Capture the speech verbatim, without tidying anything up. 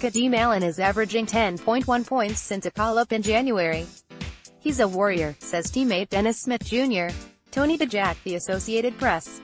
Kadeem Allen is averaging ten point one points since a call-up in January. "He's a warrior," says teammate Dennis Smith Junior Tony Dejak, The Associated Press.